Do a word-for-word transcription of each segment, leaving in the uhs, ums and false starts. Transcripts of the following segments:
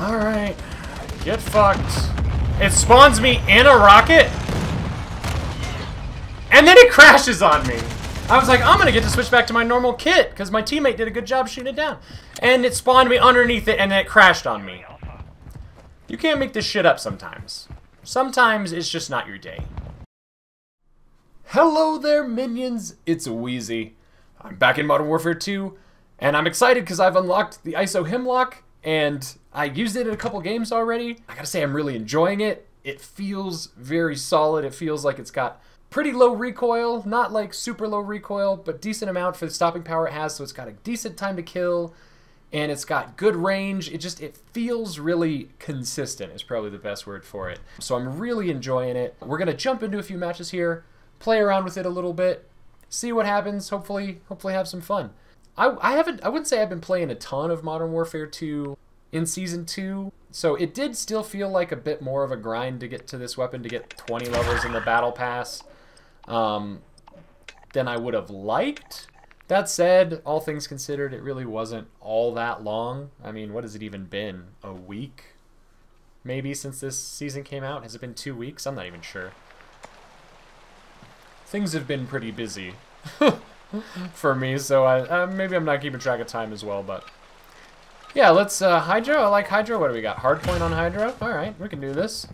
Alright. Get fucked. It spawns me in a rocket? And then it crashes on me! I was like, I'm gonna get to switch back to my normal kit, because my teammate did a good job shooting it down. And it spawned me underneath it, and then it crashed on me. You can't make this shit up sometimes. Sometimes it's just not your day. Hello there, minions! It's Wheezy. I'm back in Modern Warfare two, and I'm excited because I've unlocked the I S O Hemlock, and I used it in a couple games already. I gotta say, I'm really enjoying it. It feels very solid. It feels like it's got pretty low recoil, not like super low recoil, but decent amount for the stopping power it has, so it's got a decent time to kill, and it's got good range. It just, it feels really consistent is probably the best word for it. So I'm really enjoying it. We're gonna jump into a few matches here, play around with it a little bit, see what happens, hopefully, hopefully have some fun. I, I haven't, I wouldn't say I've been playing a ton of Modern Warfare two in Season two, so it did still feel like a bit more of a grind to get to this weapon, to get twenty levels in the Battle Pass. Um, than I would have liked. That said, all things considered, it really wasn't all that long. I mean, what has it even been? A week? Maybe since this season came out? Has it been two weeks? I'm not even sure. Things have been pretty busy for me, so I, uh, maybe I'm not keeping track of time as well, but... Yeah, let's, uh, Hydro? I like Hydro. What do we got? Hardpoint on Hydro? Alright, we can do this.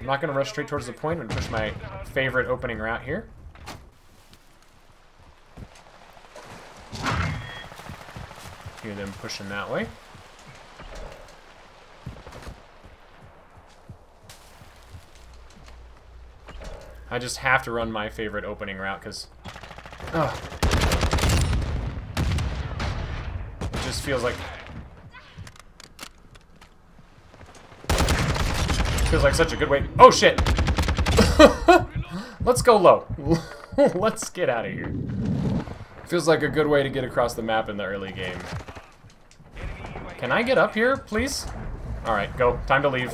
I'm not going to rush straight towards the point. I'm going to push my favorite opening route here. Hear them pushing that way. I just have to run my favorite opening route because... Ugh. It just feels like... Feels like such a good way. Oh shit! Let's go low. Let's get out of here. Feels like a good way to get across the map in the early game. Can I get up here, please? Alright, go. Time to leave.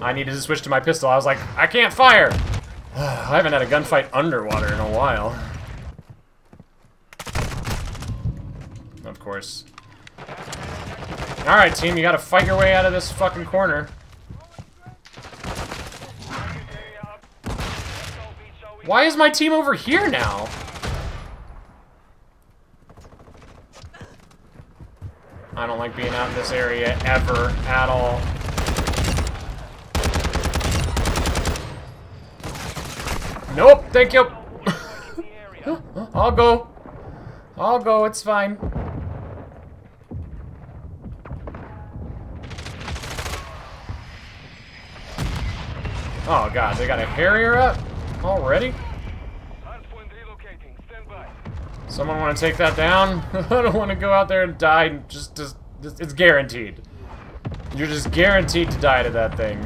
I needed to switch to my pistol. I was like, I can't fire! I haven't had a gunfight underwater in a while. Of course. Alright, team, you gotta fight your way out of this fucking corner. Why is my team over here now? I don't like being out in this area ever, at all. Nope, thank you. I'll go. I'll go, it's fine. Oh god, they got a Harrier up already? Someone want to take that down? I don't want to go out there and die. Just, just, it's guaranteed. You're just guaranteed to die to that thing.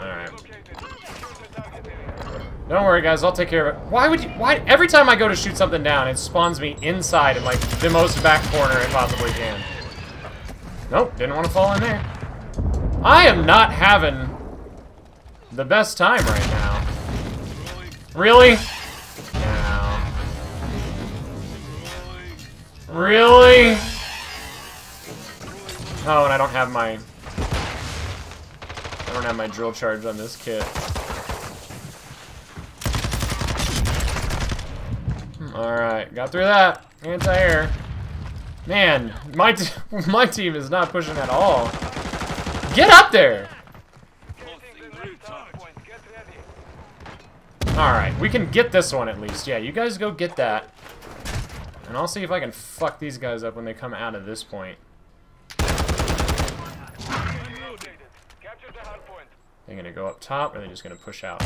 Alright. Don't worry, guys. I'll take care of it. Why would you... Why? Every time I go to shoot something down, it spawns me inside in, like, the most back corner it possibly can. Nope, didn't want to fall in there. I am not having the best time right now. Really? No. Really? Oh, and I don't have my... I don't have my drill charge on this kit. Alright, got through that. Anti-air. Man, my, t my team is not pushing at all. Get up there! Alright, we can get this one at least. Yeah, you guys go get that. And I'll see if I can fuck these guys up when they come out of this point. They're gonna go up top, or they're just gonna push out.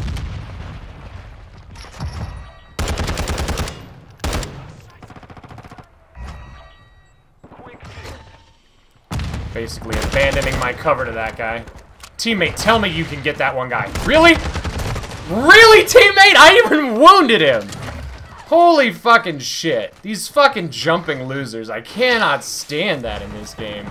Basically abandoning my cover to that guy. Teammate, tell me you can get that one guy. Really? Really, teammate? I even wounded him. Holy fucking shit. These fucking jumping losers. I cannot stand that in this game.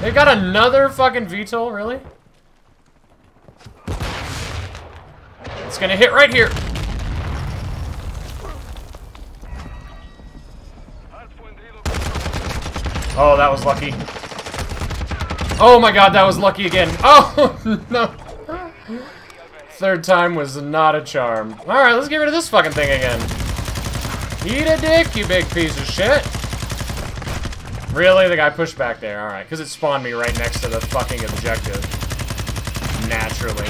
They got another fucking V TOL, really? It's gonna hit right here. Oh, that was lucky. Oh my god, that was lucky again. Oh, no. Third time was not a charm. Alright, let's get rid of this fucking thing again. Eat a dick, you big piece of shit. Really? The guy pushed back there. Alright, because it spawned me right next to the fucking objective. Naturally.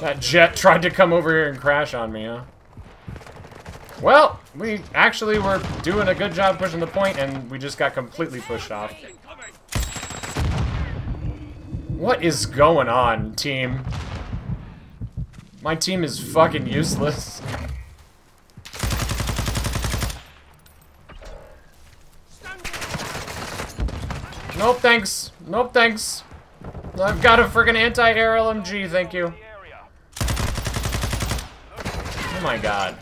That jet tried to come over here and crash on me, huh? Well, we actually were doing a good job pushing the point, and we just got completely pushed off. What is going on, team? My team is fucking useless. Nope, thanks. Nope, thanks. I've got a friggin' anti-air L M G, thank you. Oh my god.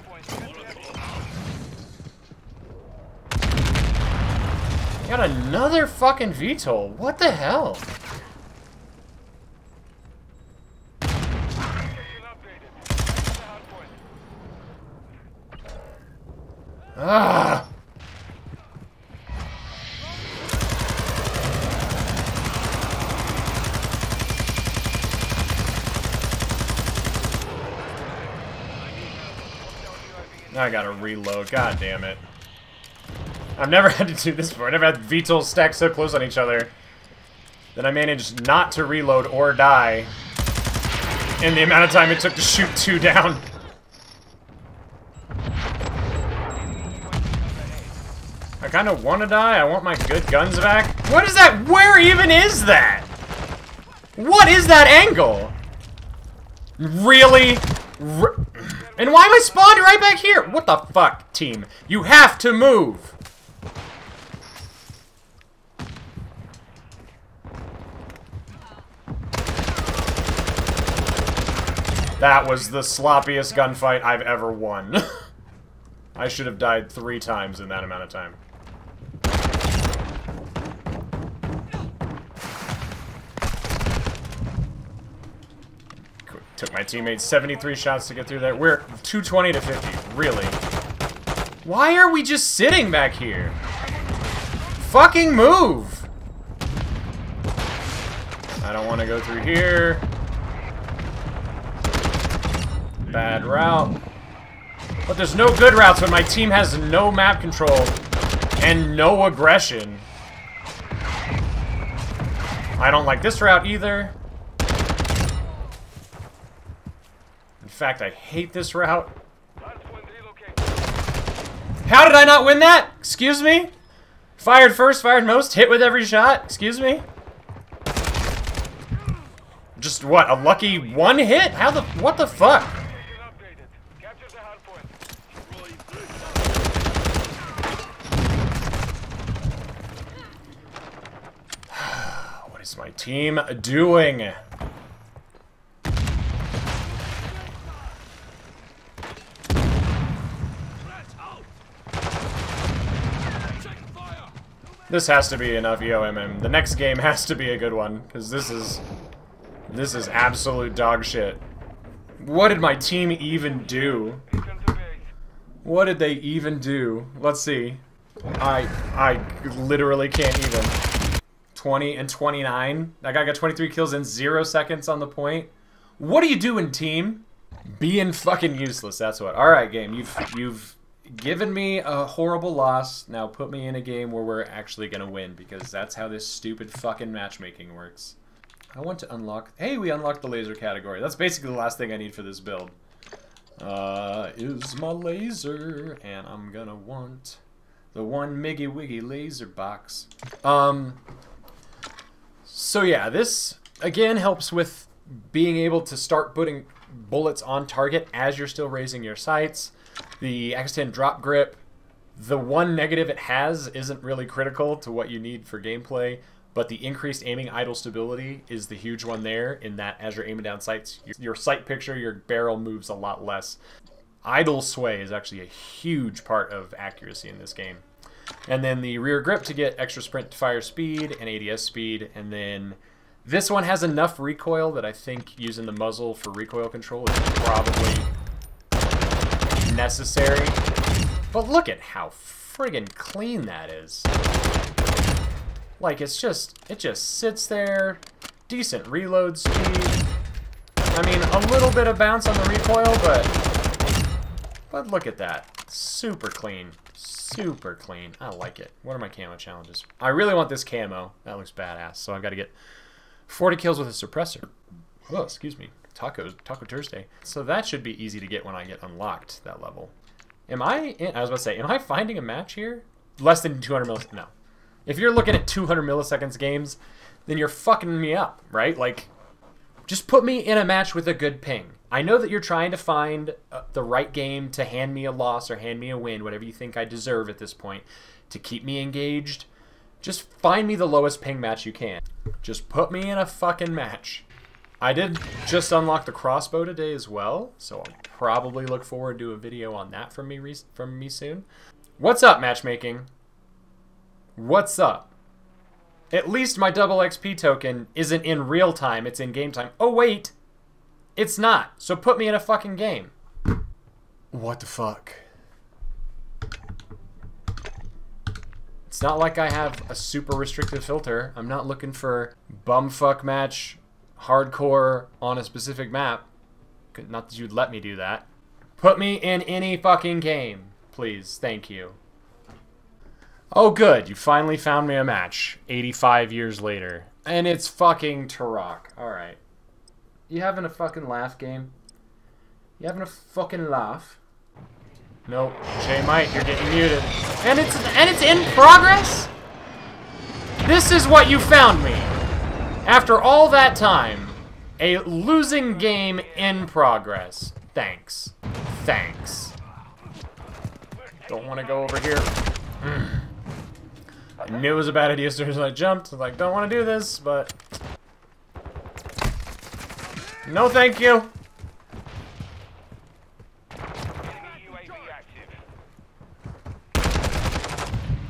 Got another fucking V TOL. What the hell? Ah. I gotta reload. God damn it. I've never had to do this before. I never had V TOLs stacked so close on each other that I managed not to reload or die in the amount of time it took to shoot two down. I kind of want to die. I want my good guns back. What is that? Where even is that? What is that angle? Really? Re and why am I spawned right back here? What the fuck, team? You have to move. That was the sloppiest gunfight I've ever won. I should have died three times in that amount of time. Took my teammates seventy-three shots to get through there. We're two twenty to fifty, really. Why are we just sitting back here? Fucking move! I don't want to go through here. Bad route. But there's no good routes when my team has no map control and no aggression. I don't like this route either. In fact, I hate this route. How did I not win that? Excuse me? Fired first, fired most, hit with every shot. Excuse me? Just what, a lucky one hit? How the, what the fuck? My team doing. This has to be enough E O M M. The next game has to be a good one, because this is this is absolute dog shit. What did my team even do? What did they even do? Let's see. I I literally can't even. twenty and twenty-nine. That guy got twenty-three kills in zero seconds on the point. What are you doing, team? Being fucking useless, that's what. All right, game, you've, you've given me a horrible loss. Now put me in a game where we're actually gonna win, because that's how this stupid fucking matchmaking works. I want to unlock, hey, we unlocked the laser category. That's basically the last thing I need for this build. Uh, is my laser, and I'm gonna want the one Miggy Wiggy laser box. Um, So yeah, this, again, helps with being able to start putting bullets on target as you're still raising your sights. The X ten drop grip, the one negative it has isn't really critical to what you need for gameplay, but the increased aiming idle stability is the huge one there, in that as you're aiming down sights, your sight picture, your barrel moves a lot less. Idle sway is actually a huge part of accuracy in this game. and then the rear grip to get extra sprint to fire speed and A D S speed, and then this one has enough recoil that I think using the muzzle for recoil control is probably necessary. But look at how friggin' clean that is. Like, it's just, it just sits there. Decent reload speed. I mean, a little bit of bounce on the recoil, but, but look at that. Super clean. Super clean. I like it. What are my camo challenges? I really want this camo. That looks badass, so I've got to get forty kills with a suppressor. Oh, excuse me. Taco, Taco Thursday. So that should be easy to get when I get unlocked, that level. Am I, in, I was about to say, am I finding a match here? Less than two hundred milliseconds, no. If you're looking at two hundred milliseconds games, then you're fucking me up, right? Like, just put me in a match with a good ping. I know that you're trying to find uh, the right game to hand me a loss or hand me a win, whatever you think I deserve at this point, to keep me engaged. Just find me the lowest ping match you can. Just put me in a fucking match. I did just unlock the crossbow today as well, so I'll probably look forward to a video on that from me, from me soon. What's up, matchmaking? What's up? At least my double X P token isn't in real time, it's in game time. Oh wait, it's not, so put me in a fucking game. What the fuck? It's not like I have a super restrictive filter. I'm not looking for bumfuck match hardcore on a specific map. Not that you'd let me do that. Put me in any fucking game, please. Thank you. Oh good, you finally found me a match eighty-five years later. And it's fucking Turok. Alright. You having a fucking laugh, game? You having a fucking laugh? Nope. Jay Mike, you're getting muted. And it's and it's in progress? This is what you found me. After all that time, a losing game in progress. Thanks. Thanks. Don't want to go over here. Mm. I knew it was a bad idea as soon as I jumped. I was like, don't want to do this, but... No thank you.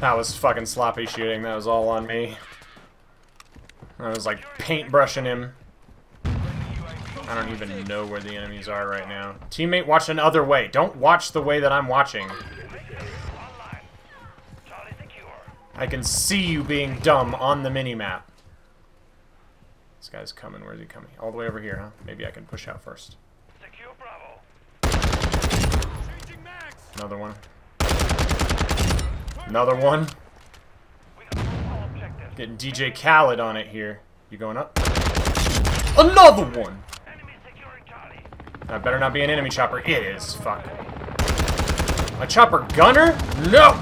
That was fucking sloppy shooting. That was all on me. I was like paintbrushing him. I don't even know where the enemies are right now. Teammate, watch another way. Don't watch the way that I'm watching. I can see you being dumb on the minimap. This guy's coming. Where's he coming? All the way over here, huh? Maybe I can push out first. Another one. Another one. Getting D J Khaled on it here. You going up? Another one! That better not be an enemy chopper. It is. Fuck. A chopper gunner? No!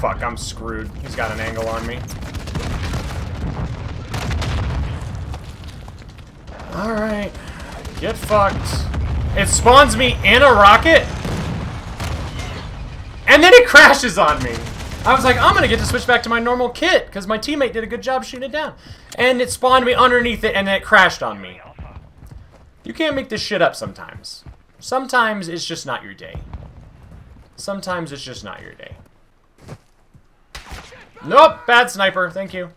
Fuck, I'm screwed. He's got an angle on me. Alright. Get fucked. It spawns me in a rocket? And then it crashes on me. I was like, I'm gonna get to switch back to my normal kit because my teammate did a good job shooting it down. And it spawned me underneath it and then it crashed on me. You can't make this shit up sometimes. Sometimes it's just not your day. Sometimes it's just not your day. Nope, bad sniper, thank you.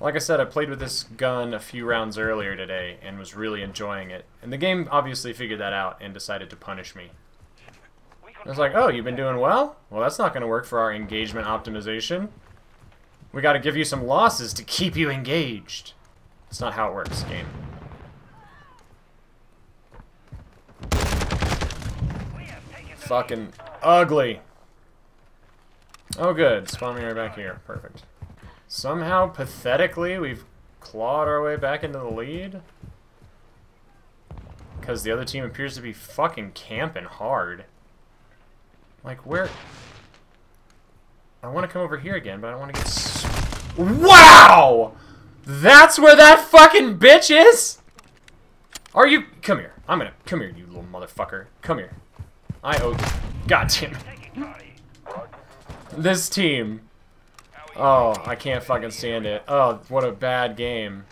Like I said, I played with this gun a few rounds earlier today and was really enjoying it. And the game obviously figured that out and decided to punish me. I was like, oh, you've been doing well? Well, that's not going to work for our engagement optimization. We got to give you some losses to keep you engaged. That's not how it works, game. Fucking ugly. Oh good, spawn me right back here. Perfect. Somehow, pathetically, we've clawed our way back into the lead. Because the other team appears to be fucking camping hard. Like, where... I want to come over here again, but I don't want to get... Wow! That's where that fucking bitch is?! Are you... Come here. I'm gonna... Come here, you little motherfucker. Come here. I owe... God damn it. This team. Oh, I can't fucking stand it. Oh, what a bad game.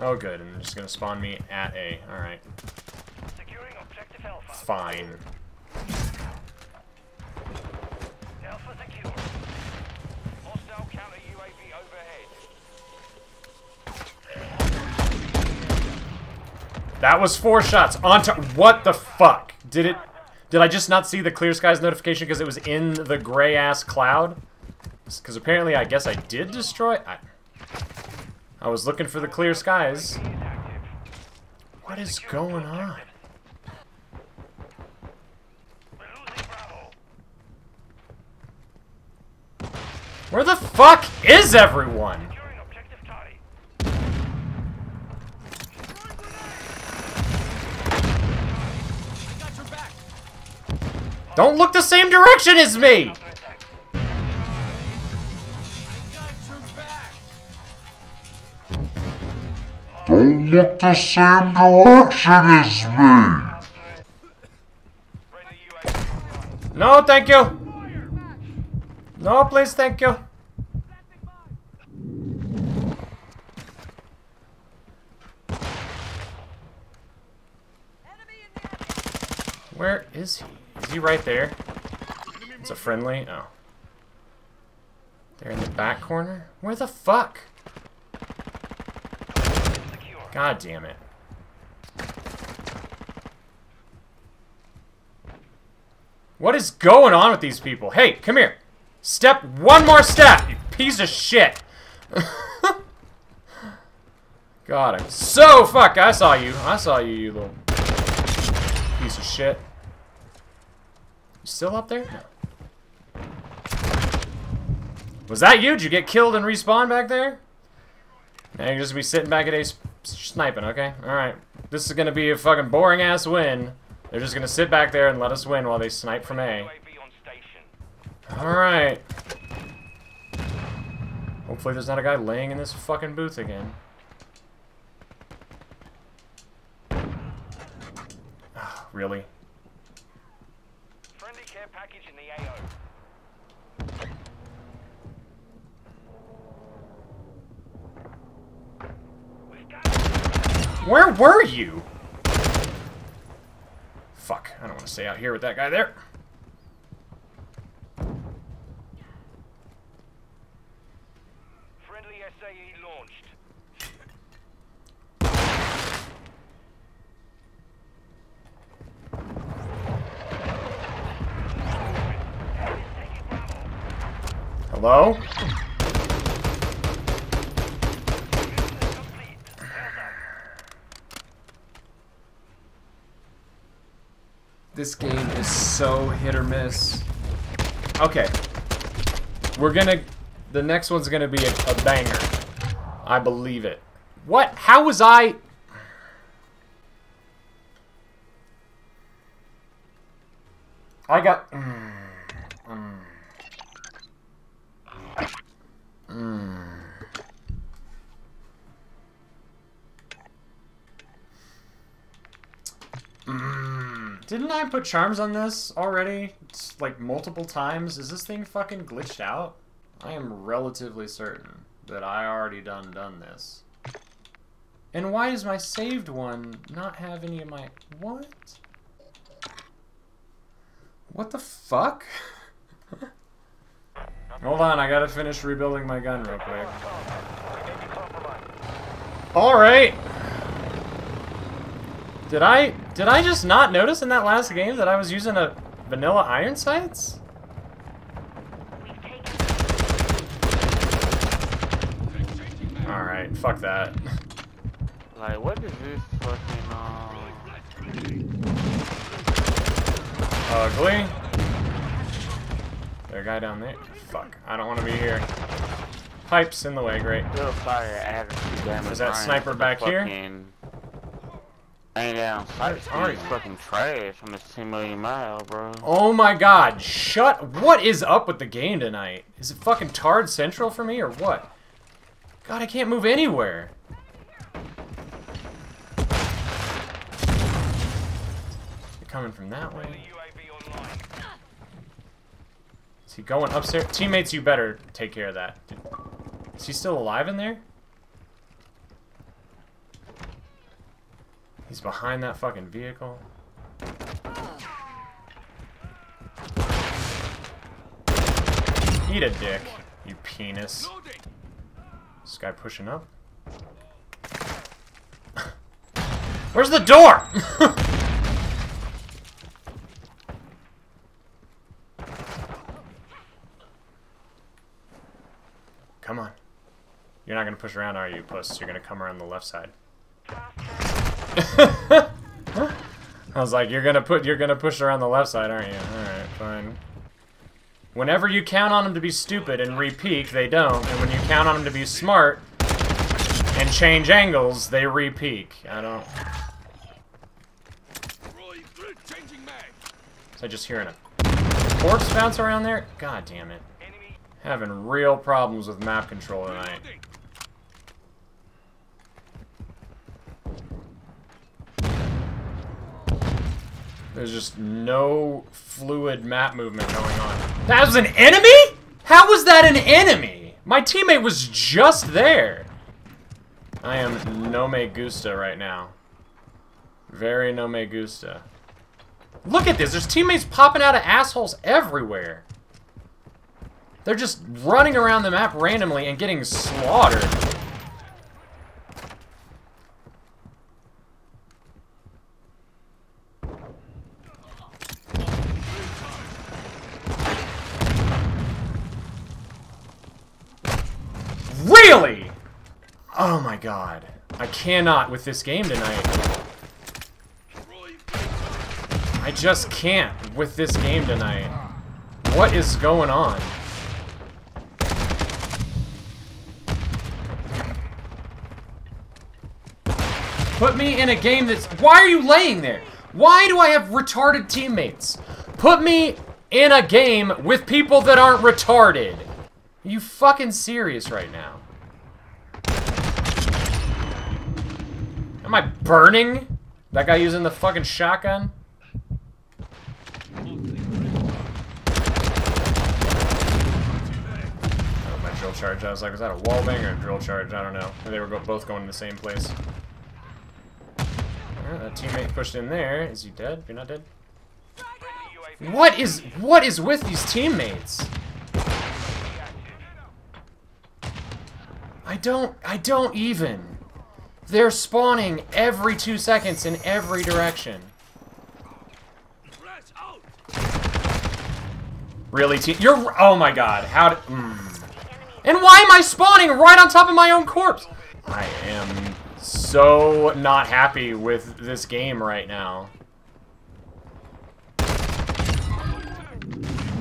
Oh, good. And they're just gonna spawn me at A. All right. Securing objective Alpha. Fine. Alpha secure. Hostile counter U A V overhead. That was four shots. On to what the fuck? Did it? Did I just not see the clear skies notification because it was in the gray ass cloud? Because apparently, I guess I did destroy. I, I was looking for the clear skies. What is going on? Where the fuck is everyone? Don't look the same direction as me! Don't look the same direction as me! No, thank you! No, please, thank you! Where is he? Is he right there? It's a friendly? Oh. They're in the back corner? Where the fuck? God damn it. What is going on with these people? Hey, come here. Step one more step, you piece of shit. God, I'm so fucked. I saw you. I saw you, you little piece of shit. You still up there? No. Was that you? Did you get killed and respawn back there? Now you're just gonna be sitting back at A sniping, okay? Alright. This is gonna be a fucking boring ass win. They're just gonna sit back there and let us win while they snipe from A. Alright. Hopefully there's not a guy laying in this fucking booth again. Oh, really? Package in the A O. Where were you? Fuck, I don't want to stay out here with that guy there. Friendly S A E launched. Hello? This game is so hit or miss. Okay. We're gonna... The next one's gonna be a, a banger. I believe it. What? How was I... I got... Mm, mm. Mm. Mm. Didn't I put charms on this already? It's like multiple times. Is this thing fucking glitched out? I am relatively certain that I already done done this. And why does my saved one not have any of my... What? What the fuck? Hold on, I gotta finish rebuilding my gun real quick. Alright! Did I... Did I just not notice in that last game that I was using a vanilla iron sights? Alright, fuck that. Like, what is this fucking, uh... Ugly? There's a guy down there. Fuck. I don't want to be here. Pipe's in the way, great. Little fire, I haven't seen damage. Is that sniper back here? I ain't down. Pipe's already fucking trash. I'm just ten million mile, bro. Oh my god. Shut. What is up with the game tonight? Is it fucking Tard Central for me or what? God, I can't move anywhere. They're coming from that way. Is he going upstairs? Teammates, you better take care of that. Is he still alive in there? He's behind that fucking vehicle. Eat a dick, you penis. This guy pushing up? Where's the door? Come on. You're not gonna push around, are you, puss? You're gonna come around the left side. I was like, you're gonna put, you're gonna push around the left side, aren't you? Alright, fine. Whenever you count on them to be stupid and re-peak, they don't. And when you count on them to be smart and change angles, they re-peak. I don't... Is I just hearing a corpse bounce around there? God damn it. Having real problems with map control tonight. There's just no fluid map movement going on. That was an enemy? How was that an enemy? My teammate was just there. I am no me gusta right now. Very no me gusta. Look at this. There's teammates popping out of assholes everywhere. They're just running around the map randomly and getting slaughtered. Really? Oh my god. I cannot with this game tonight. I just can't with this game tonight. What is going on? Put me in a game that's... Why are you laying there? Why do I have retarded teammates? Put me in a game with people that aren't retarded. Are you fucking serious right now? Am I burning? That guy using the fucking shotgun? Oh, my drill charge. I was like, was that a wallbang or a drill charge? I don't know. They were both going to the same place. Alright, that teammate pushed in there. Is he dead? You're not dead? What is, what is with these teammates? I don't, I don't even. They're spawning every two seconds in every direction. Really, team? You're, oh my god, how did, mm. And why am I spawning right on top of my own corpse? I am so not happy with this game right now.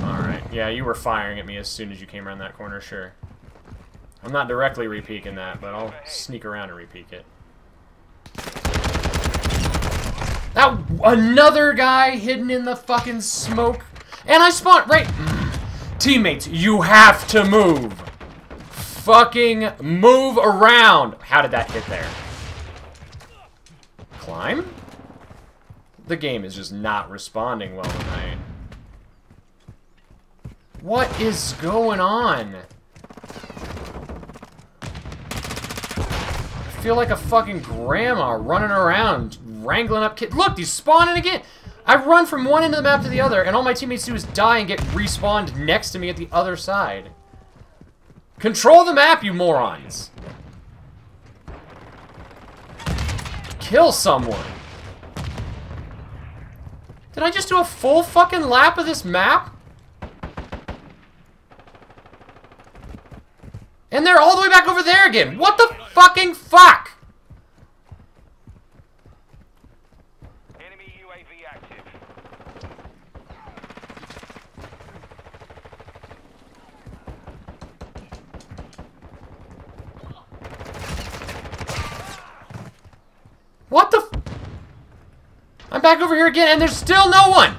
Alright, yeah, you were firing at me as soon as you came around that corner, sure. I'm not directly re-peeking that, but I'll sneak around and re-peek it. That another guy hidden in the fucking smoke, and I spawned right. Mm. Teammates, you have to move. Fucking move around. How did that hit there? Climb? The game is just not responding well tonight. What is going on? I feel like a fucking grandma running around, wrangling up kids. Look, he's spawning again! I run from one end of the map to the other, and all my teammates do is die and get respawned next to me at the other side. Control the map, you morons! Kill someone! Did I just do a full fucking lap of this map? And they're all the way back over there again. What the fucking fuck? Enemy U A V active. What the f- I'm back over here again and there's still no one.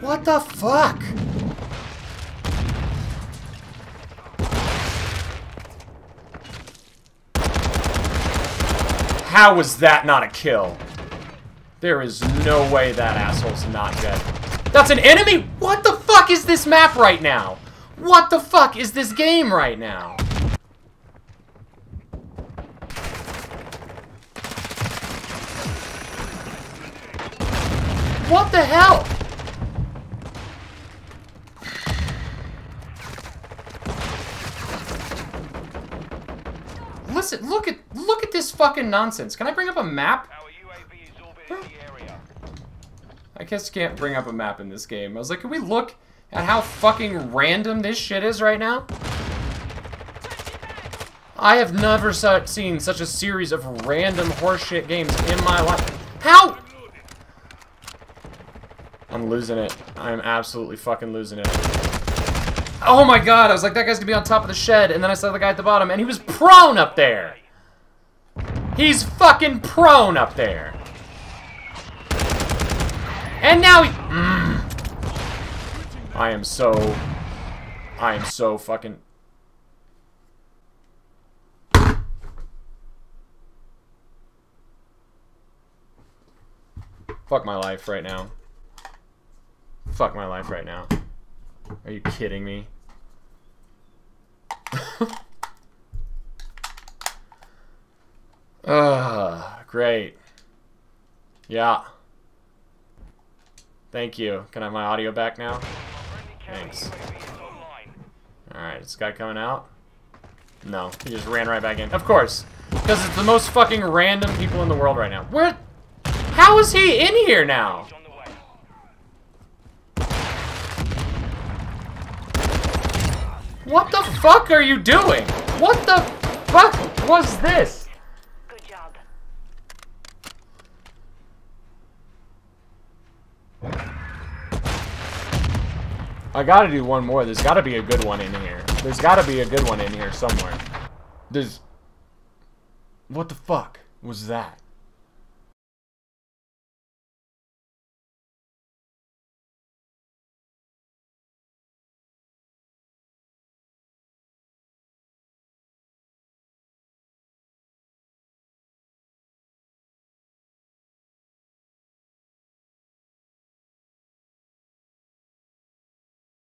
What the fuck? How was that not a kill? There is no way that asshole's not dead. That's an enemy? What the fuck is this map right now? What the fuck is this game right now? What the hell? Listen, look at look at this fucking nonsense. Can I bring up a map? I guess can't bring up a map in this game. I was like, can we look at how fucking random this shit is right now? I have never seen such a series of random horseshit games in my life. How? I'm losing it. I'm absolutely fucking losing it. Oh my god, I was like, that guy's gonna be on top of the shed, and then I saw the guy at the bottom, and he was prone up there! He's fucking prone up there! And now he... Mm. I am so... I am so fucking... Fuck my life right now. Fuck my life right now. Are you kidding me? Ah, great. Yeah. Thank you. Can I have my audio back now? Thanks. Alright, is this guy coming out? No, he just ran right back in. Of course, because it's the most fucking random people in the world right now. Where? How is he in here now? What the fuck are you doing? What the fuck was this? Good job. I gotta do one more. There's gotta be a good one in here. There's gotta be a good one in here somewhere. There's... What the fuck was that?